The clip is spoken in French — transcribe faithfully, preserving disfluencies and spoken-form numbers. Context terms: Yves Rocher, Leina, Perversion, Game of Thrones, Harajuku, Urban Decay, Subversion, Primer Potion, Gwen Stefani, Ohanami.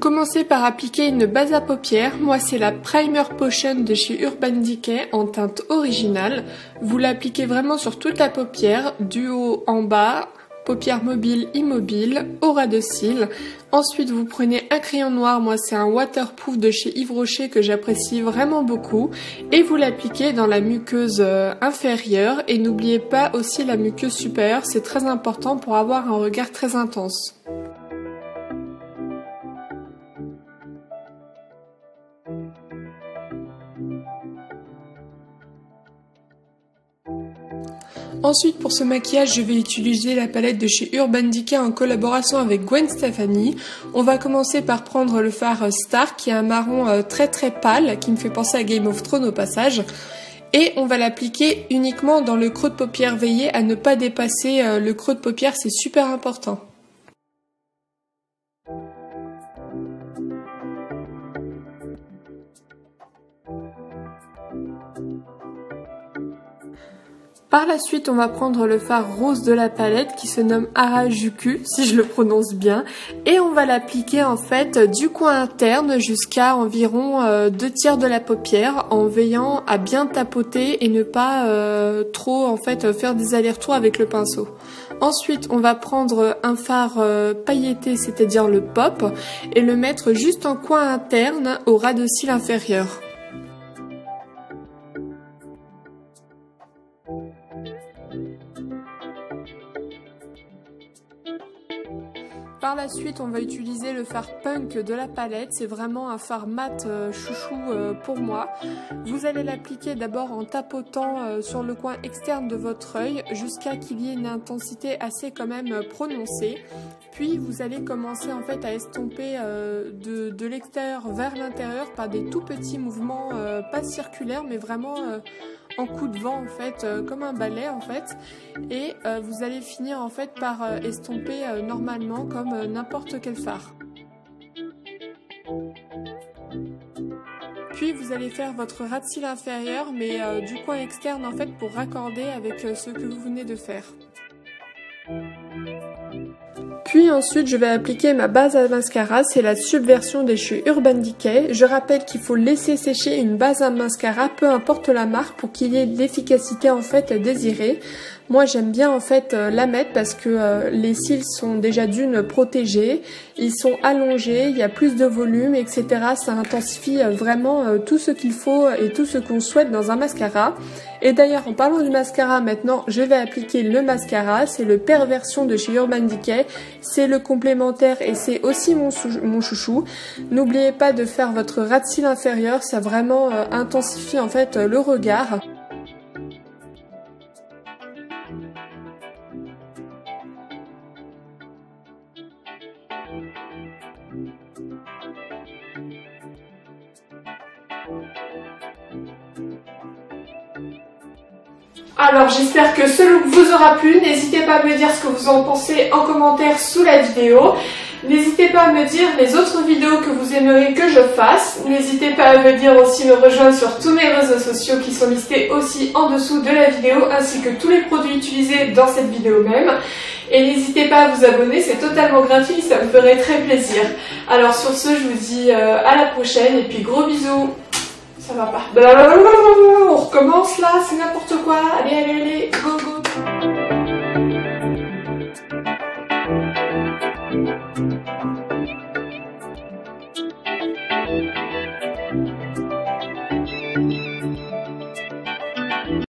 Commencez par appliquer une base à paupières, moi c'est la Primer Potion de chez Urban Decay en teinte originale. Vous l'appliquez vraiment sur toute la paupière, du haut en bas, paupière mobile, immobile, au ras de cils. Ensuite vous prenez un crayon noir, moi c'est un waterproof de chez Yves Rocher que j'apprécie vraiment beaucoup. Et vous l'appliquez dans la muqueuse inférieure et n'oubliez pas aussi la muqueuse supérieure, c'est très important pour avoir un regard très intense. Ensuite, pour ce maquillage, je vais utiliser la palette de chez Urban Decay en collaboration avec Gwen Stefani. On va commencer par prendre le fard Star, qui est un marron très très pâle, qui me fait penser à Game of Thrones au passage. Et on va l'appliquer uniquement dans le creux de paupière. Veillez à ne pas dépasser le creux de paupière, c'est super important. Par la suite, on va prendre le fard rose de la palette qui se nomme Harajuku, si je le prononce bien, et on va l'appliquer en fait du coin interne jusqu'à environ euh, deux tiers de la paupière, en veillant à bien tapoter et ne pas euh, trop en fait faire des allers-retours avec le pinceau. Ensuite, on va prendre un fard euh, pailleté, c'est-à-dire le pop, et le mettre juste en coin interne au ras de cils inférieur. Par la suite, on va utiliser le fard punk de la palette, c'est vraiment un fard mat euh, chouchou euh, pour moi. Vous allez l'appliquer d'abord en tapotant euh, sur le coin externe de votre œil jusqu'à qu'il y ait une intensité assez quand même prononcée. Puis vous allez commencer en fait à estomper euh, de, de l'extérieur vers l'intérieur par des tout petits mouvements, euh, pas circulaires mais vraiment euh, en coup de vent en fait, euh, comme un balai en fait. Et euh, vous allez finir en fait par euh, estomper euh, normalement comme euh, n'importe quel fard. Puis vous allez faire votre ras de cils inférieur mais euh, du coin externe en fait pour raccorder avec euh, ce que vous venez de faire. Puis ensuite, je vais appliquer ma base à mascara, c'est la Subversion de chez Urban Decay. Je rappelle qu'il faut laisser sécher une base à mascara, peu importe la marque, pour qu'il y ait l'efficacité en fait désirée. Moi, j'aime bien en fait la mettre parce que euh, les cils sont déjà d'une protégés, ils sont allongés, il y a plus de volume, et cetera. Ça intensifie vraiment euh, tout ce qu'il faut et tout ce qu'on souhaite dans un mascara. Et d'ailleurs, en parlant du mascara, maintenant, je vais appliquer le mascara. C'est le Perversion de chez Urban Decay. C'est le complémentaire et c'est aussi mon, mon chouchou. N'oubliez pas de faire votre ras de cils inférieur, ça vraiment euh, intensifie en fait euh, le regard. Alors j'espère que ce look vous aura plu, n'hésitez pas à me dire ce que vous en pensez en commentaire sous la vidéo. N'hésitez pas à me dire les autres vidéos que vous aimeriez que je fasse. N'hésitez pas à me dire aussi me rejoindre sur tous mes réseaux sociaux qui sont listés aussi en dessous de la vidéo ainsi que tous les produits utilisés dans cette vidéo même. Et n'hésitez pas à vous abonner, c'est totalement gratuit, ça me ferait très plaisir. Alors sur ce, je vous dis à la prochaine et puis gros bisous. Ça va pas. On recommence là, c'est n'importe quoi. Allez, allez, allez, go, go.